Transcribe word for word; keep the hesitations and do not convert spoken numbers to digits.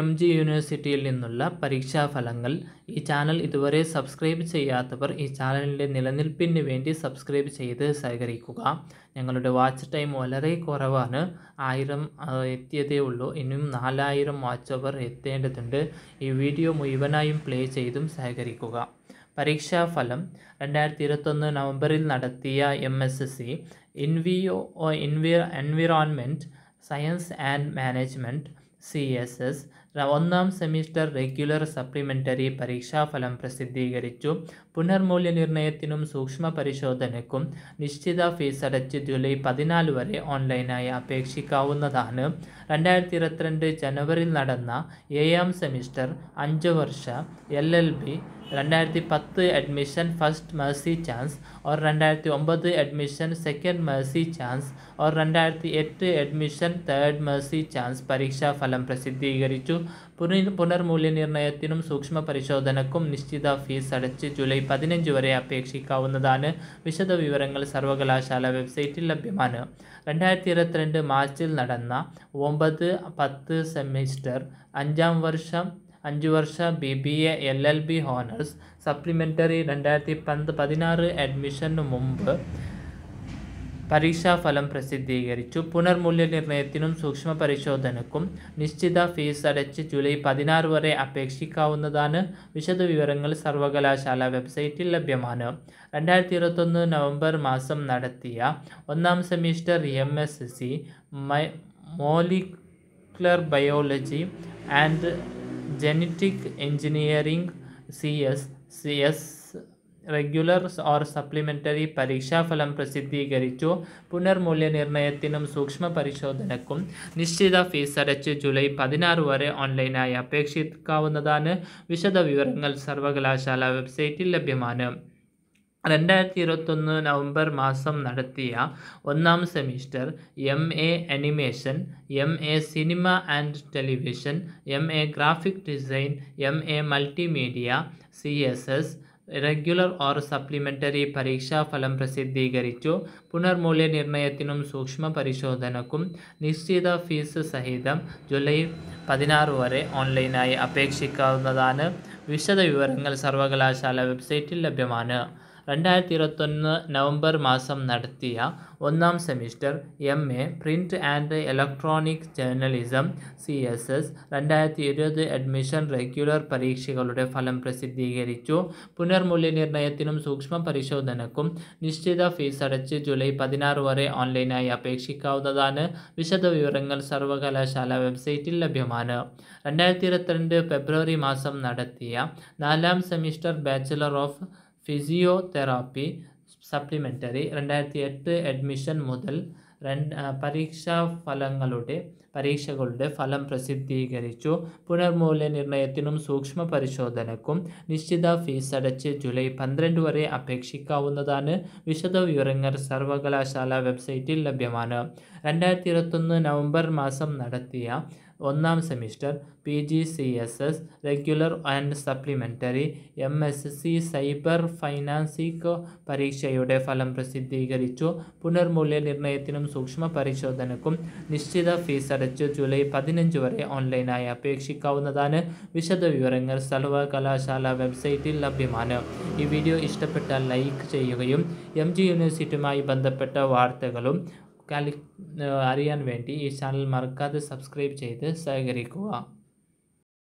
M G University Linula, Pariksha Falangal, E channel Iduvare subscribe Chayataper, E channel Nilanilpin Venti subscribe Chayather Sagarikuka, Yangaluda watch time Olare Koravana, Iram Ethiadeulo, Inum Nala Iram watch over Ethe and Thunder, E video Muivanaim play Chayadum Sagarikuka. Pariksha Falam, Radar Tiratana Novemberil Nadatia M S C, Envio or Environment, Science and Management. C S S Ravanam semester regular supplementary Pariksha Phalam Prasiddigarichu Punarmulya Nirnayathinum Sukshma Parishodhanakkum Nishchitha fees adachu July fourteenth vare online ayi apekshikkavunnathaanu twenty twenty-two January nadanna seventh semester five varsha L L B twenty ten admission first mercy chance or twenty oh nine admission second mercy chance or twenty oh eight admission third mercy chance Pariksha Phalam Prasiddigarichu Punarmulya Nirnayathinum Sukshma Parishodhanakkum Nishchitha fees adachu July fifteenth vare apekshikkavunnathaanu Vishada Vivarangal Sarvakalashala website il labhyamanu twenty twenty-two Marchil nadanna nine ten semester anjam varsham five varsha B B A L L B honors supplementary twenty sixteen admission mumbu Pariksha Phalam Prasiddigarichu Punarmulya Nirnayathinum Sukshma Parishodhanakkum Nishchitha fees adachu July sixteenth vare apekshikkavunnathaanu Vishada Vivarangal Sarvakalashala website il labhyamanu twenty twenty-one November masam nadathiya first semester M S C Molecular Biology and Genetic Engineering C S C S regular or supplementary Pariksha Phalam Prasiddigarichu Punarmulya Nirnayathinum Sukshma Parishodhanakkum Nishchitha fees adachu July sixteenth vare online ayi apekshikkavunnathaanu Vishada Vivarangal Sarvakalashala website il labhyamanu twenty twenty-one November masam nadathiya first semester M A Animation M A Cinema and Television M A Graphic Design M A Multimedia C S S regular or supplementary Pariksha Phalam Prasiddigarichu Punarmulya Nirnayathinum Sukshma Parishodhanakkum Nishchitha fees sahitham July sixteenth vare online ayi apekshikkavunnathaanu Vishada Vivarangal Sarvakalashala website il labhyamanu twenty twenty-one November masam nadathiya first semester M A Print and Electronic Journalism C S S twenty twenty admission regular parikshikalude phalam prasiddigarichu Punarmulya Nirnayathinum Sukshma Parishodhanakkum Nishchitha fees adachu July sixteenth vare online ayi apekshikkavunnathaanu Vishada Vivarangal Sarvakalashala website il labhyamanu twenty twenty-two February masam nadathiya fourth semester Bachelor of Physiotherapy supplementary twenty oh eight admission model Pariksha Phalangalude Parikshagalde Phalam Prasiddigarichu Punarmulya Nirnayathinum Sukshma Parishodhanakkum Nishchitha fees adachu July twelfth vare apekshikkavunnathaanu Vishada Vivarangal Sarvakalashala website il labhyamanu twenty twenty-one November masam nadathiya first semester P G C S S regular and supplementary M S C Cyber Finance Parikshayude Phalam Prasiddigarichu Punarmulya Nirnayathinum Sukshma Parishodhanakkum Nishchitha fees adachu July fifteenth vare online ayi apekshikkavunnathaanu Vishada Vivarangal Sarvakalashala website il labhyamanu ee video ishtapetta like cheyyukayum M G Universityumayi bandhappetta vaarthakalum Kali Aryan Venti, this channel markade subscribe cheythu sahakarikkuka.